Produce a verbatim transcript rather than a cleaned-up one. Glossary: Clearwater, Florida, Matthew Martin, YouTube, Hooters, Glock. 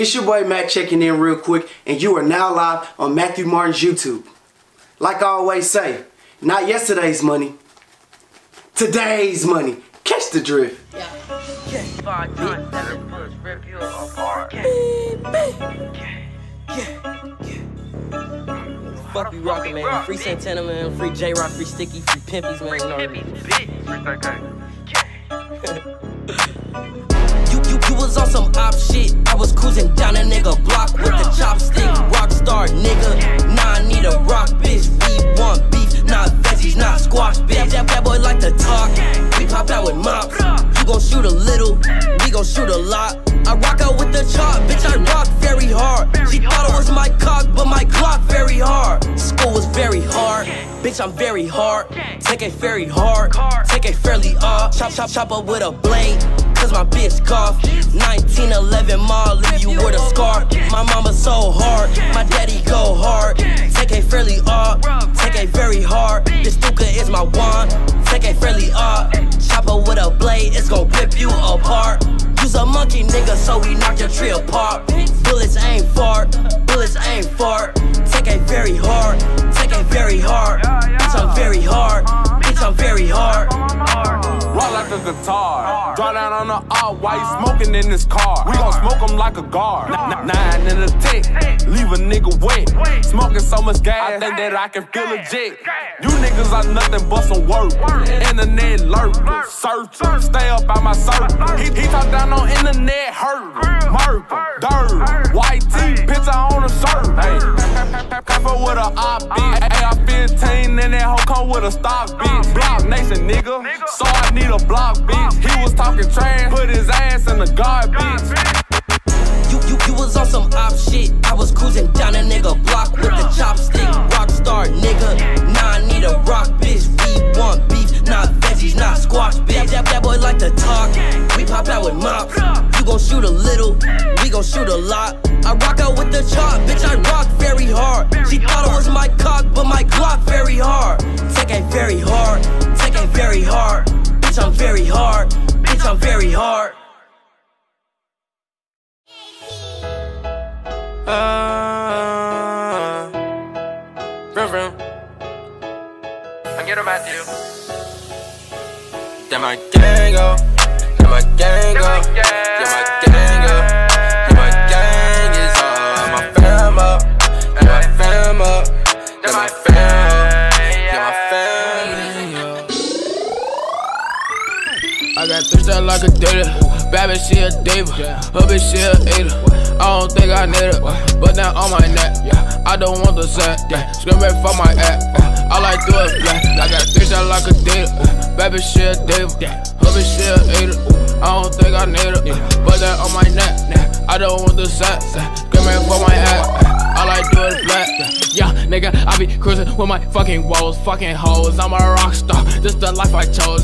It's your boy Mac checking in real quick, and you are now live on Matthew Martin's YouTube. Like I always say, not yesterday's money, today's money. Catch the drift. Yeah. Yeah. Five, nine, seven, plus, rip you apart. Yeah. Yeah. Yeah. Yeah. Fuck you rockin', man. Rock, free Santana, man. Free J-Rock, free Sticky, free Pimpies, man. Free Pimpies, bitch. You, you was on some op shit. I was cruising down a nigga block with the chopstick. Rockstar nigga, nah, I need a rock bitch. We want beef, not veggies, not squash bitch. That bad boy like to talk. We pop out with mops. You gon' shoot a little, we gon' shoot a lot. I rock out with the chop, bitch, I rock very hard. She thought it was my cock, but my clock very hard. School was very hard, bitch, I'm very hard. Take it very hard, take it fairly off. Chop, chop, chop up with a blade, cause my bitch cough. Nineteen eleven mall, leave you with a scar. My mama so hard, my daddy go hard. Take it fairly off, take it very hard. This duca is my wand, take it fairly off. Chop up with a blade, it's gon' rip you apart. You's a monkey nigga, so we knocked your tree apart. Bullets ain't fart, bullets ain't fart. Take it very hard, take it very hard. Bitch, I'm very hard, bitch, I'm very hard. Roll like a guitar, draw down on the R while you smoking in this car. We gon' smoke him like a guard, nine in a tick, leave a nigga wet. Smoking so much gas, I think that I can feel legit. You niggas are nothing but some work, internet lurker, searcher, stay up by my circle. He, he talk down on internet hurtin', murder, dirt, white tee, pizza on a shirt. Copper with a op bitch, A R fifteen and that hoe come with a stock bitch. Block nation nigga, so I need a block bitch. He was talking trash, put his ass in the guard bitch. You, you, you was on some op shit. I was cruising down a nigga block with the chopstick. Rockstar nigga, nah, I need a rock bitch. We want beef, not veggies, not squash bitch. That bad boy like to talk. We pop out with mops. You gon' shoot a little, we gon' shoot a lot. I rock out with the chop, bitch, I rock very hard. She thought it was my cock, but my Glock very hard. Take it very hard, take it very hard. Bitch, I'm very hard, bitch, I'm very hard. Uh, vroom, vroom. I'm getting back to you. Damn my gang up, damn my gang up, damn my gang up, damn my gang is up. My fam up, damn my fam up, damn my fam up, damn my family up. I got three shots like a data. Bad bitch, she a diva, her bitch, she a eater. I don't think I need it, but now on my neck, I don't want the set, scream back for my act. All I do is black, I got three shots like a diva. Bad bitch, she a diva, her bitch, she a eater. I don't think I need it, but now on my neck, I don't want the set, scream back for my act. All I do is black, yeah, nigga, I be cruising with my fucking woes, fucking hoes. I'm a rock star, this the life I chose.